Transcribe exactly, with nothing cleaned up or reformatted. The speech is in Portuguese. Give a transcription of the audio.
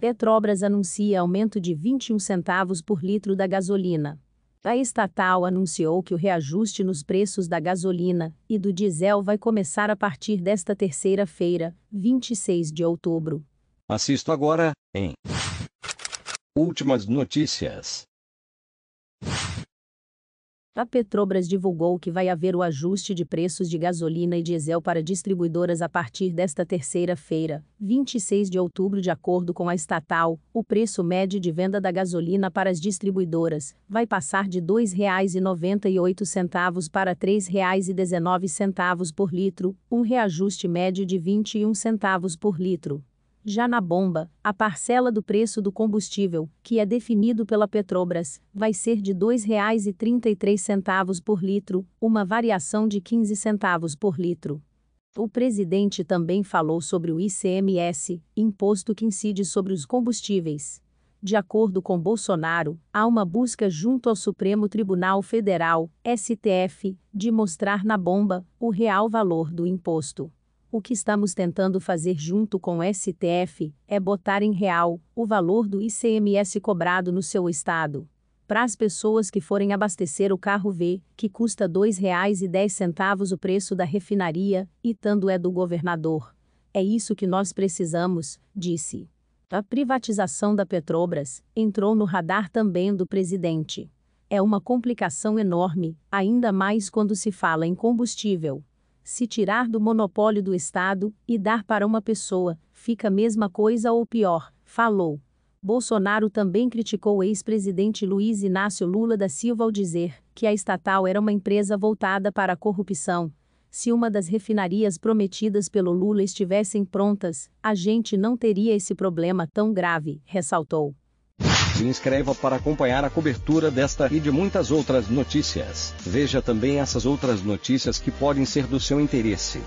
Petrobras anuncia aumento de vinte e um centavos por litro da gasolina. A estatal anunciou que o reajuste nos preços da gasolina e do diesel vai começar a partir desta terça-feira, vinte e seis de outubro. Assista agora em Últimas Notícias. A Petrobras divulgou que vai haver o ajuste de preços de gasolina e diesel para distribuidoras a partir desta terça-feira, vinte e seis de outubro. De acordo com a estatal, o preço médio de venda da gasolina para as distribuidoras vai passar de dois reais e noventa e oito centavos para três reais e dezenove centavos por litro, um reajuste médio de vinte e um centavos por litro. Já na bomba, a parcela do preço do combustível, que é definido pela Petrobras, vai ser de dois reais e trinta e três centavos por litro, uma variação de quinze centavos por litro. O presidente também falou sobre o I C M S, imposto que incide sobre os combustíveis. De acordo com Bolsonaro, há uma busca junto ao Supremo Tribunal Federal, S T F, de mostrar na bomba o real valor do imposto. O que estamos tentando fazer junto com o S T F é botar em real o valor do I C M S cobrado no seu estado. Para as pessoas que forem abastecer o carro V, que custa dois reais e dez centavos o preço da refinaria, e tanto é do governador. É isso que nós precisamos, disse. A privatização da Petrobras entrou no radar também do presidente. É uma complicação enorme, ainda mais quando se fala em combustível. Se tirar do monopólio do Estado e dar para uma pessoa, fica a mesma coisa ou pior, falou. Bolsonaro também criticou o ex-presidente Luiz Inácio Lula da Silva ao dizer que a estatal era uma empresa voltada para a corrupção. Se uma das refinarias prometidas pelo Lula estivessem prontas, a gente não teria esse problema tão grave, ressaltou. Se inscreva para acompanhar a cobertura desta e de muitas outras notícias. Veja também essas outras notícias que podem ser do seu interesse.